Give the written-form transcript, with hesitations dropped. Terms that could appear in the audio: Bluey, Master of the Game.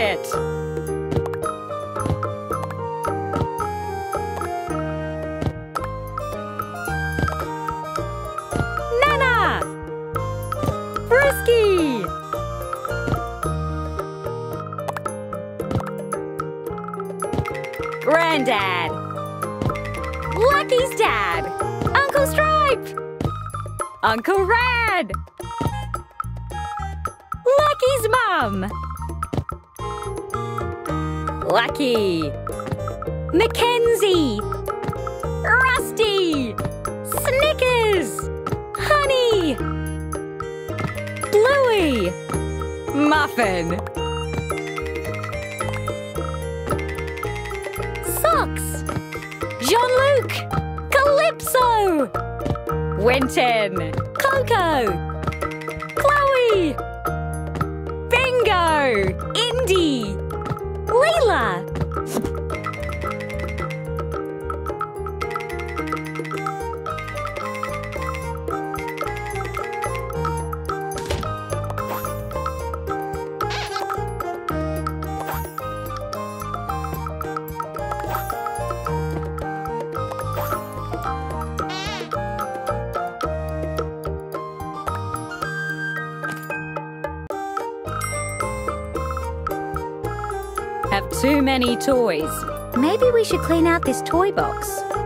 it! Nana! Frisky! Granddad! Lucky's dad! Uncle Stripe! Uncle Rad! Lucky's mom! Lucky! Mackenzie! Rusty! Snickers! Honey! Bluey! Muffin! Socks! Jean-Luc! Calypso! Winton! Coco! Chloe! Bingo! Indy! Leela! Have too many toys. Maybe we should clean out this toy box.